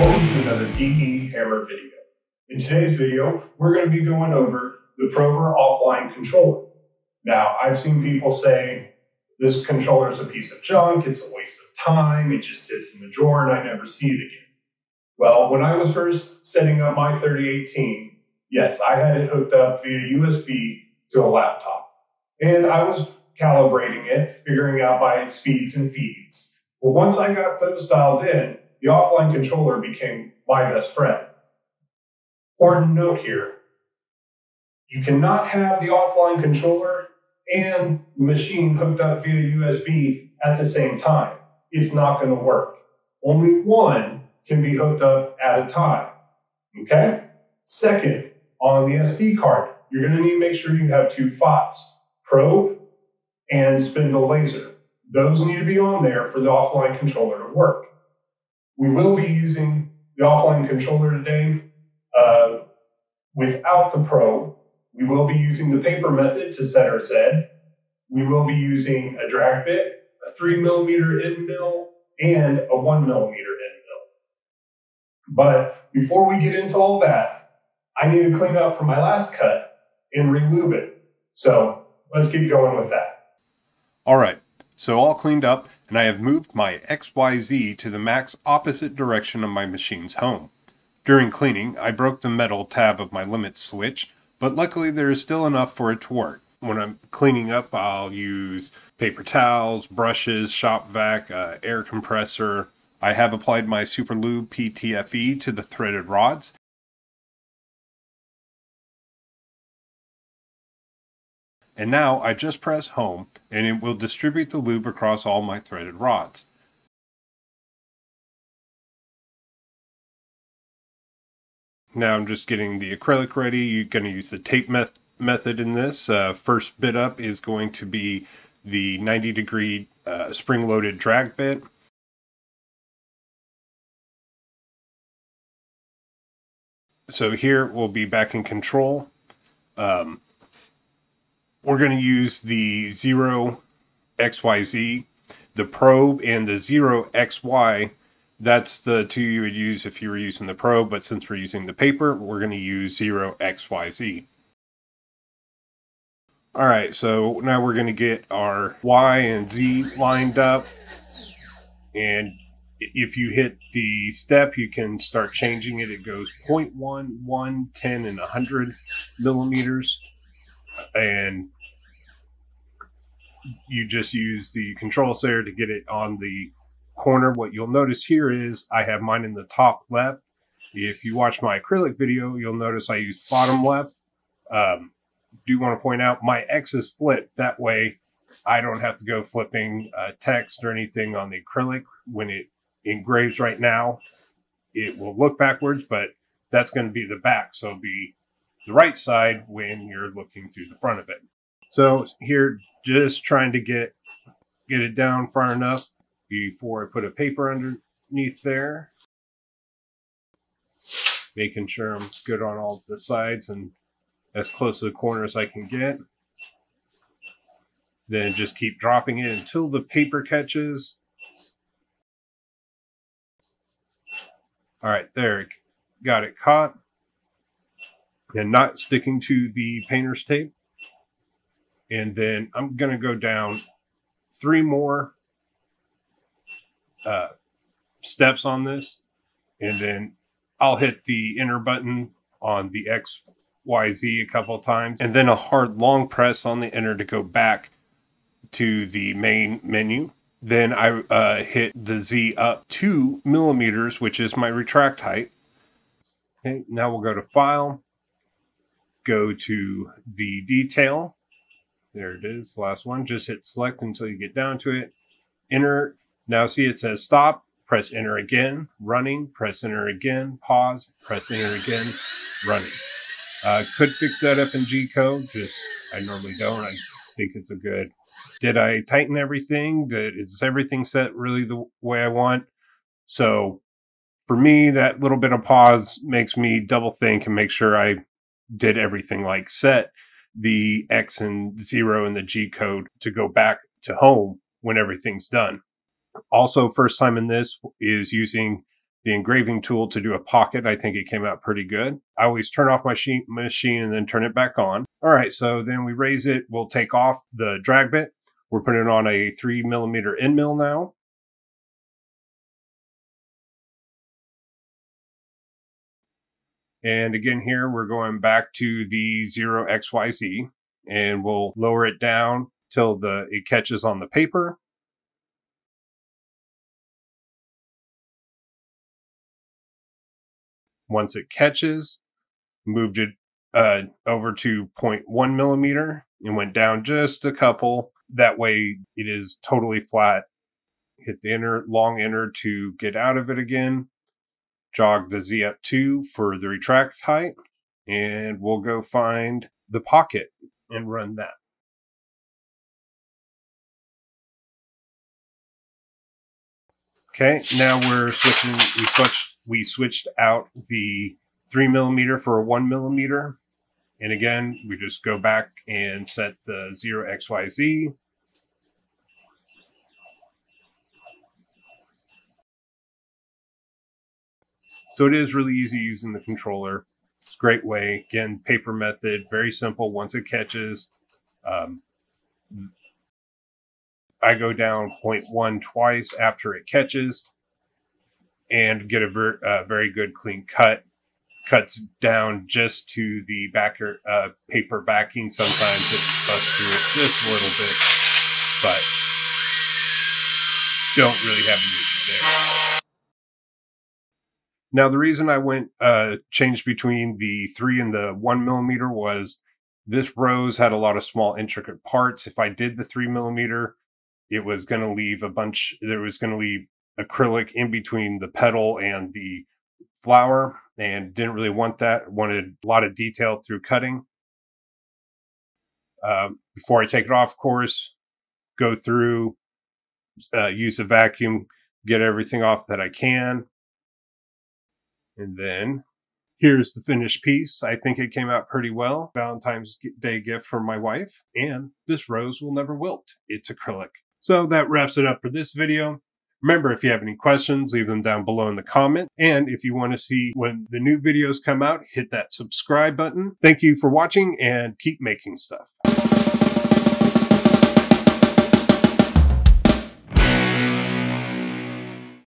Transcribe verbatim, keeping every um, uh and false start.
Welcome to another D E Hammer video. In today's video, we're going to be going over the Prover Offline Controller. Now, I've seen people say, this controller is a piece of junk, it's a waste of time, it just sits in the drawer and I never see it again. Well, when I was first setting up my thirty eighteen, yes, I had it hooked up via U S B to a laptop. And I was calibrating it, figuring out my speeds and feeds. Well, once I got those dialed in, the offline controller became my best friend. Important note here, you cannot have the offline controller and the machine hooked up via U S B at the same time. It's not going to work. Only one can be hooked up at a time, okay? Second, on the S D card, you're going to need to make sure you have two files, probe and spindle laser. Those need to be on there for the offline controller to work. We will be using the offline controller today uh, without the probe. We will be using the paper method to set our Z. We will be using a drag bit, a three millimeter end mill, and a one millimeter end mill. But before we get into all that, I need to clean up from my last cut and re-lube it. So let's get going with that. All right, so all cleaned up, and I have moved my X Y Z to the max opposite direction of my machine's home. During cleaning, I broke the metal tab of my limit switch, but luckily there is still enough for it to work. When I'm cleaning up, I'll use paper towels, brushes, shop vac, uh, air compressor. I have applied my SuperLube P T F E to the threaded rods. And now I just press home and it will distribute the lube across all my threaded rods. Now I'm just getting the acrylic ready. You're going to use the tape met method in this. Uh, first bit up is going to be the ninety degree uh, spring-loaded drag bit. So here we'll be back in control. Um, we're going to use the zero X Y Z, the probe, and the zero X Y. That's the two you would use if you were using the probe, but since we're using the paper, we're going to use zero X Y Z. All right, so now we're going to get our Y and Z lined up. And if you hit the step, you can start changing it. It goes zero point one, one, ten, and one hundred millimeters. And you just use the controls there to get it on the corner. What you'll notice here is I have mine in the top left. If you watch my acrylic video, you'll notice I use bottom left. Um, do want to point out my X is flipped. That way I don't have to go flipping uh, text or anything on the acrylic. When it engraves right now, it will look backwards, but that's going to be the back. So it'll be the right side when you're looking through the front of it. So here, just trying to get, get it down far enough before I put a paper underneath there, making sure I'm good on all the sides and as close to the corner as I can get. Then just keep dropping it until the paper catches. All right, there, got it caught. And not sticking to the painter's tape. And then I'm gonna go down three more uh steps on this, and then I'll hit the enter button on the X Y Z a couple times, and then a hard long press on the enter to go back to the main menu. Then I uh hit the Z up two millimeters, which is my retract height. Okay, now we'll go to file, go to the detail. There it is, last one. Just hit select until you get down to it. Enter. Now see, it says stop, press enter again, running, press enter again, pause, press enter again, running. Uh, could fix that up in G code, just I normally don't. I think it's a good. Did I tighten everything? Did, is everything set really the way I want? So for me, that little bit of pause makes me double think and make sure I did everything like set the X and zero in the G code to go back to home when everything's done. Also, first time in this is using the engraving tool to do a pocket. I think it came out pretty good. I always turn off my machine, machine and then turn it back on. All right, so then we raise it. We'll take off the drag bit. We're putting it on a three millimeter end mill now. And again, here we're going back to the zero X Y Z, and we'll lower it down till the it catches on the paper. Once it catches, moved it uh, over to zero point one millimeter and went down just a couple. That way it is totally flat. Hit the inner long enter to get out of it again. Jog the Z up two for the retract height, and we'll go find the pocket and run that. Okay, now we're switching, we switched, we switched out the three millimeter for a one millimeter. And again, we just go back and set the zero X Y Z. So it is really easy using the controller. It's a great way. Again, paper method, very simple once it catches. Um, I go down zero point one twice after it catches and get a ver uh, very good clean cut. Cuts down just to the backer, uh, paper backing. Sometimes it busts through it just a little bit, but don't really have an issue there. Now, the reason I went uh, changed between the three and the one millimeter was this rose had a lot of small intricate parts. If I did the three millimeter, it was going to leave a bunch. There was going to leave acrylic in between the petal and the flower, and didn't really want that. Wanted a lot of detail through cutting. Uh, before I take it off, of course, go through, uh, use a vacuum, get everything off that I can. And then here's the finished piece. I think it came out pretty well. Valentine's Day gift for my wife. And this rose will never wilt. It's acrylic. So that wraps it up for this video. Remember, if you have any questions, leave them down below in the comment. And if you want to see when the new videos come out, hit that subscribe button. Thank you for watching, and keep making stuff.